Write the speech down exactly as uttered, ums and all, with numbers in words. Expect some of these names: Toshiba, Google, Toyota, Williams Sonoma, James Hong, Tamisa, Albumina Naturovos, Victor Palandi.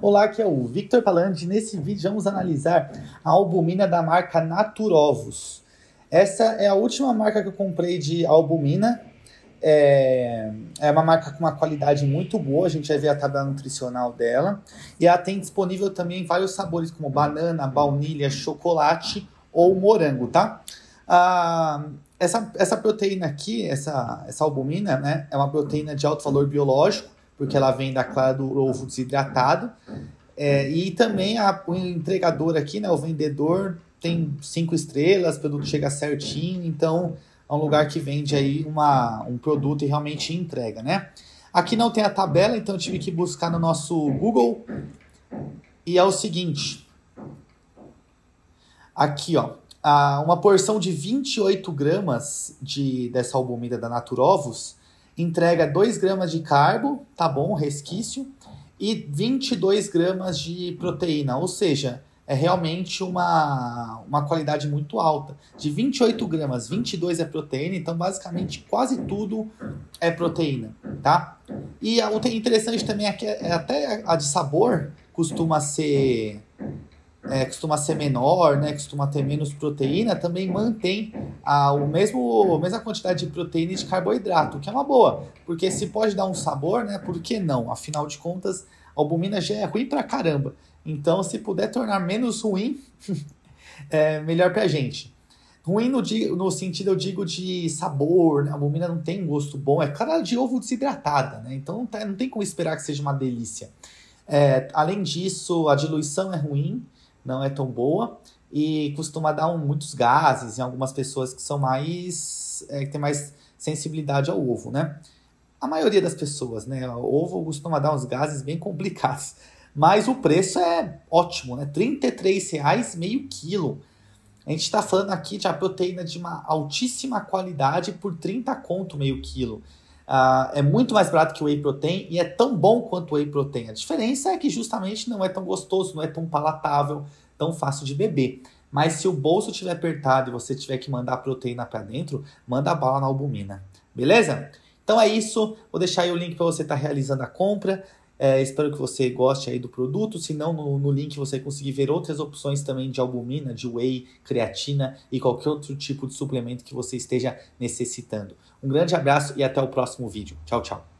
Olá, aqui é o Victor Palandi. Nesse vídeo vamos analisar a albumina da marca Naturovos. Essa é a última marca que eu comprei de albumina. É, é uma marca com uma qualidade muito boa, a gente vai ver a tabela nutricional dela. E ela tem disponível também vários sabores, como banana, baunilha, chocolate ou morango, tá? Ah, essa, essa proteína aqui, essa, essa albumina, né, é uma proteína de alto valor biológico, porque ela vem da clara do ovo desidratado. É, e também a, o entregador aqui, né, o vendedor, tem cinco estrelas, o produto chega certinho, então é um lugar que vende aí uma, um produto e realmente entrega, né? Aqui não tem a tabela, então eu tive que buscar no nosso Google. E é o seguinte, aqui ó, a, uma porção de vinte e oito gramas de, dessa albumina da Naturovos entrega dois gramas de carbo, tá bom, resquício, e vinte e dois gramas de proteína, ou seja, é realmente uma, uma qualidade muito alta. De vinte e oito gramas, vinte e dois é proteína, então basicamente quase tudo é proteína, tá? E a interessante também é que é até a de sabor costuma ser, é, costuma ser menor, né? Costuma ter menos proteína, também mantém a, o mesmo, a mesma quantidade de proteína e de carboidrato, que é uma boa, porque se pode dar um sabor, né? Por que não? Afinal de contas, a albumina já é ruim pra caramba. Então, se puder tornar menos ruim, é melhor pra gente. Ruim no, no sentido, eu digo, de sabor, né? A albumina não tem gosto bom, é clara de ovo desidratada, né? Então não, tá, não tem como esperar que seja uma delícia. É, além disso, a diluição é ruim, não é tão boa, e costuma dar um, muitos gases em algumas pessoas que são mais... É, que tem mais sensibilidade ao ovo, né? A maioria das pessoas, né? O ovo costuma dar uns gases bem complicados. Mas o preço é ótimo, né? trinta e três reais meio quilo. A gente está falando aqui de uma proteína de uma altíssima qualidade por trinta conto meio quilo. Ah, é muito mais barato que o whey protein e é tão bom quanto o whey protein. A diferença é que justamente não é tão gostoso, não é tão palatável, tão fácil de beber. Mas se o bolso estiver apertado e você tiver que mandar a proteína para dentro, manda a bala na albumina, beleza? Então é isso, vou deixar aí o link para você estar tá realizando a compra. É, espero que você goste aí do produto, se não no, no link você vai conseguir ver outras opções também de albumina, de whey, creatina e qualquer outro tipo de suplemento que você esteja necessitando. Um grande abraço e até o próximo vídeo. Tchau, tchau.